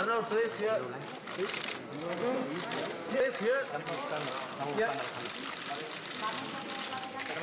Another place here. Place here.